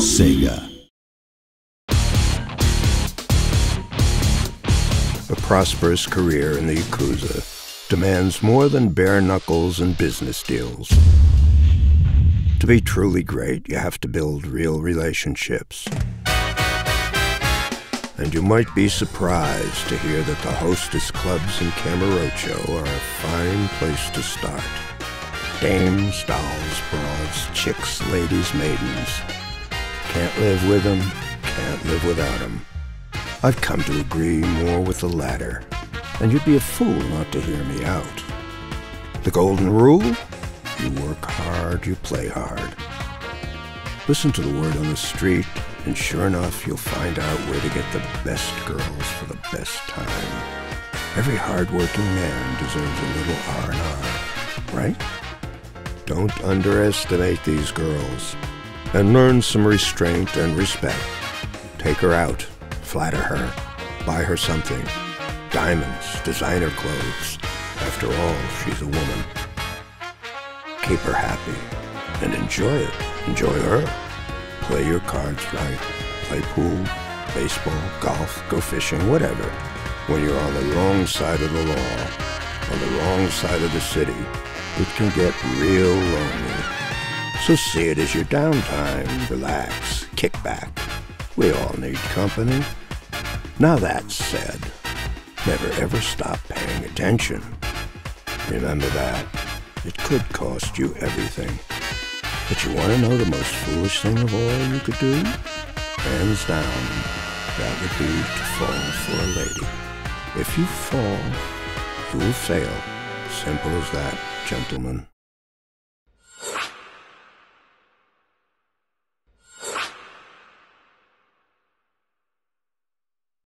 Sega. A prosperous career in the Yakuza demands more than bare knuckles and business deals. To be truly great, you have to build real relationships. And you might be surprised to hear that the hostess clubs in Kamurocho are a fine place to start. Dames, dolls, broads, chicks, ladies, maidens. Can't live with them, can't live without them. I've come to agree more with the latter, and you'd be a fool not to hear me out. The golden rule? You work hard, you play hard. Listen to the word on the street, and sure enough, you'll find out where to get the best girls for the best time. Every hard-working man deserves a little R&R, right? Don't underestimate these girls, and learn some restraint and respect. Take her out, flatter her, buy her something. Diamonds, designer clothes. After all, she's a woman. Keep her happy, and enjoy it. Enjoy her. Play your cards right. Play pool, baseball, golf, go fishing, whatever. When you're on the wrong side of the law, on the wrong side of the city, it can get real lonely. So see it as your downtime. Relax, kick back. We all need company. Now that said, never ever stop paying attention. Remember that. It could cost you everything. But you want to know the most foolish thing of all you could do? Hands down, that would be to fall for a lady. If you fall, you will fail. Simple as that, gentlemen.